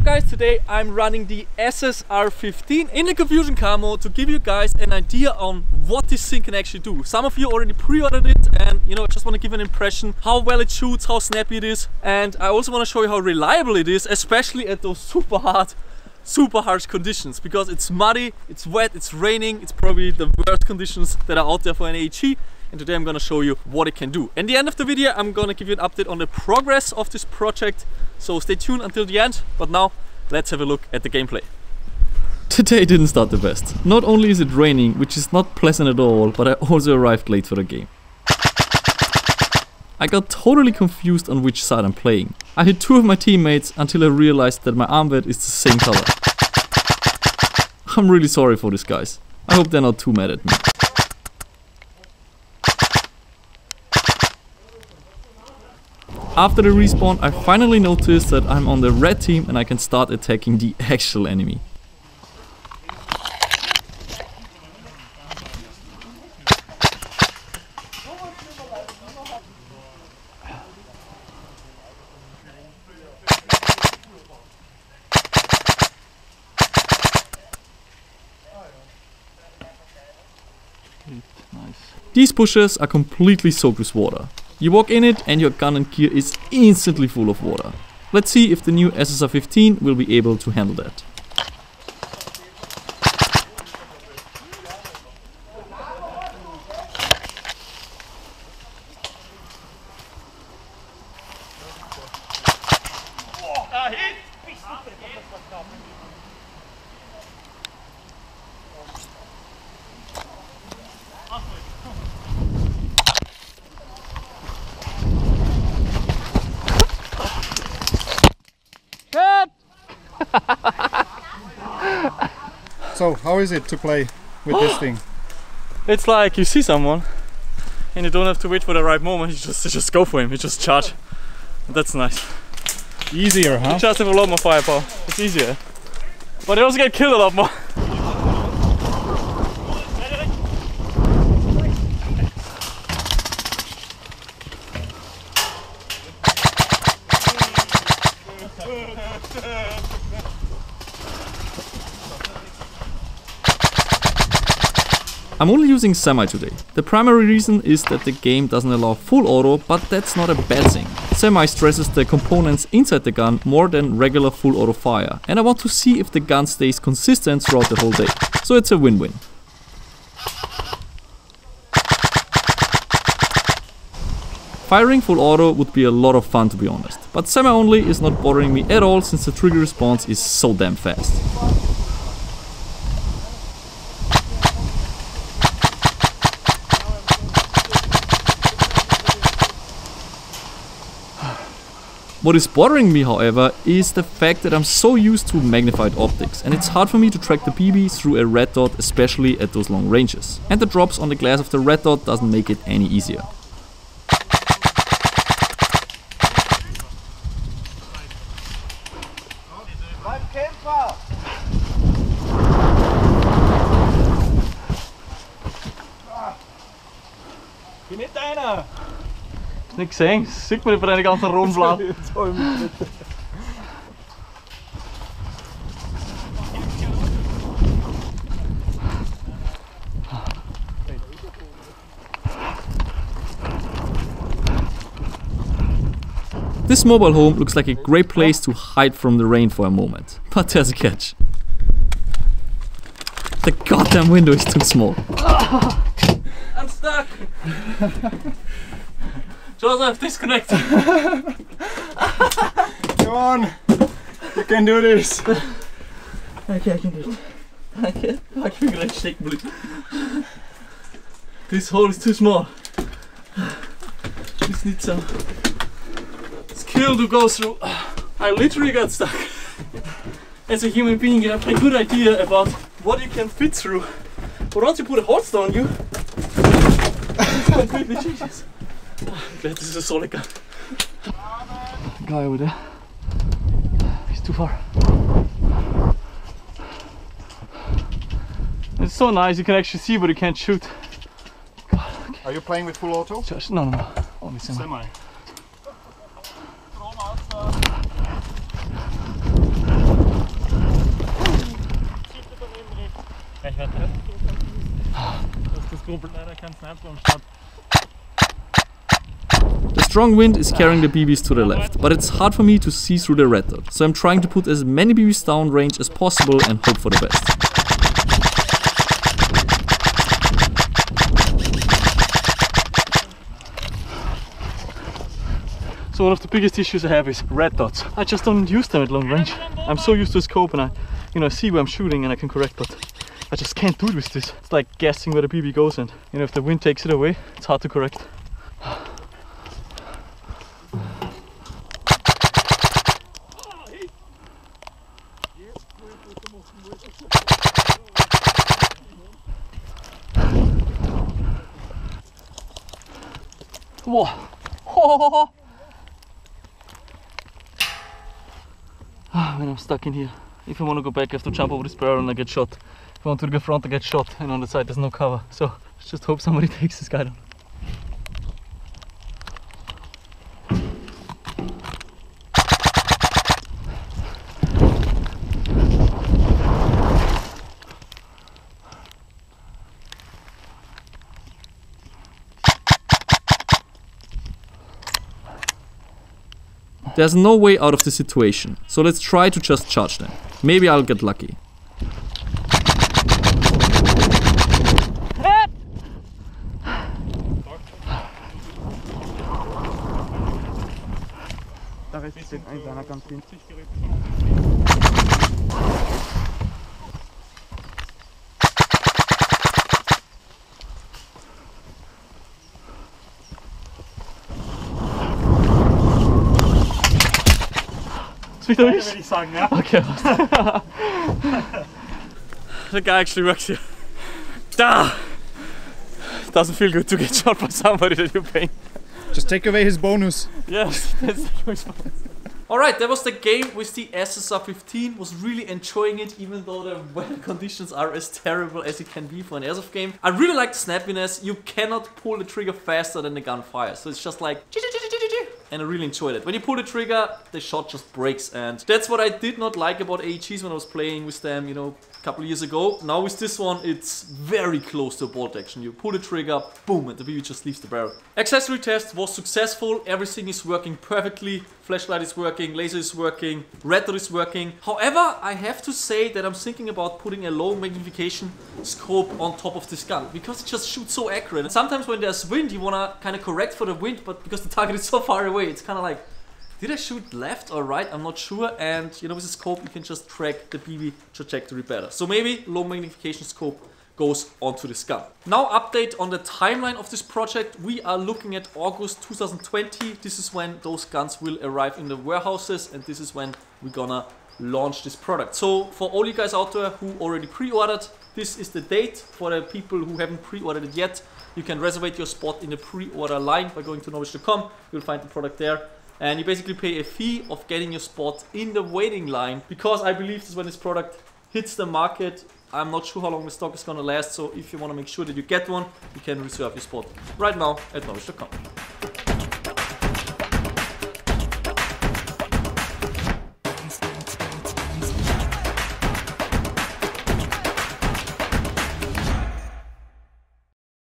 up guys, today I'm running the SSR15 in the Confusion car mode to give you guys an idea on what this thing can actually do. Some of you already pre-ordered it and you know, I just want to give an impression how well it shoots, how snappy it is, and I also want to show you how reliable it is, especially at those super harsh conditions, because it's muddy, it's wet, it's raining, it's probably the worst conditions that are out there for an AEG. And today I'm going to show you what it can do. At the end of the video I'm going to give you an update on the progress of this project, so stay tuned until the end. But now let's have a look at the gameplay. Today didn't start the best. Not only is it raining, which is not pleasant at all, but I also arrived late for the game. I got totally confused on which side I'm playing. I hit two of my teammates until I realized that my armband is the same color. I'm really sorry for this guys. I hope they're not too mad at me. After the respawn I finally noticed that I'm on the red team and I can start attacking the actual enemy. Nice. These bushes are completely soaked with water. You walk in it and your gun and gear is instantly full of water. Let's see if the new SSR15 will be able to handle that. So, how is it to play with this thing? It's like you see someone and you don't have to wait for the right moment, you just go for him, you just charge. That's nice. Easier, huh? You just have a lot more firepower, it's easier. But you also get killed a lot more. I'm only using semi today. The primary reason is that the game doesn't allow full auto, but that's not a bad thing. Semi stresses the components inside the gun more than regular full auto fire, and I want to see if the gun stays consistent throughout the whole day. So it's a win-win. Firing full auto would be a lot of fun to be honest, but semi only is not bothering me at all since the trigger response is so damn fast. What is bothering me, however, is the fact that I'm so used to magnified optics and it's hard for me to track the BB through a red dot, especially at those long ranges. And the drops on the glass of the red dot doesn't make it any easier. Niks sehen, sieht man über deine ganzen Rumfladen. This mobile home looks like a great place to hide from the rain for a moment, but there's a catch. The goddamn window is too small. I'm stuck! Joseph, disconnect! Come on! You can do this! Okay, I can do it. I can like shake blue. This hole is too small. Just need some skill to go through. I literally got stuck. As a human being, you have a good idea about what you can fit through. But once you put a hole down, you completely changes. I'm glad this is a solid gun. Guy over there. He's too far. It's so nice, you can actually see, but you can't shoot. God, okay. Are you playing with full auto? Just, no. Only semi. kurbelt leider kein Sniper am Start. The strong wind is carrying the BBs to the left, but it's hard for me to see through the red dot, so I'm trying to put as many BBs down range as possible and hope for the best. So one of the biggest issues I have is red dots. I just don't use them at long range. I'm so used to the scope and I, you know, see where I'm shooting and I can correct, but I just can't do it with this. It's like guessing where the BB goes, and you know, if the wind takes it away, it's hard to correct. Whoa! Oh. When I'm stuck in here, if I want to go back, I have to jump over this barrel and I get shot. If I want to go front, I get shot, and on the side there's no cover. So I just hope somebody takes this guy down. There's no way out of the situation, so let's try to just charge them. Maybe I'll get lucky. Wieder mich? Würde ich sagen, ja. Okay. The guy actually works here. Da! Doesn't feel good to get shot by somebody that you pay. Just take away his bonus. Yes, that's his bonus. Alright, that was the game with the SSR15, was really enjoying it, even though the weather conditions are as terrible as it can be for an airsoft game. I really like the snappiness, you cannot pull the trigger faster than the gun fires, so it's just like... and I really enjoyed it. When you pull the trigger, the shot just breaks, and that's what I did not like about AEGs when I was playing with them, you know, a couple of years ago. Now with this one, it's very close to a bolt action. You pull the trigger, boom, and the BB just leaves the barrel. Accessory test was successful. Everything is working perfectly. Flashlight is working, laser is working, red dot is working. However, I have to say that I'm thinking about putting a low magnification scope on top of this gun, because it just shoots so accurate. And sometimes when there's wind, you wanna kinda correct for the wind, but because the target is so far away, it's kind of like, did I shoot left or right? I'm not sure. And you know, with the scope, you can just track the BB trajectory better. So maybe low magnification scope goes onto this gun. Now, update on the timeline of this project. We are looking at August 2020. This is when those guns will arrive in the warehouses, and this is when we're gonna launch this product. So for all you guys out there who already pre-ordered, this is the date. For the people who haven't pre-ordered it yet, you can reserve your spot in the pre-order line by going to novritsch.com. You'll find the product there. And you basically pay a fee of getting your spot in the waiting line, because I believe this is when this product hits the market. I'm not sure how long the stock is gonna last, so if you wanna make sure that you get one, you can reserve your spot right now at novritsch.com.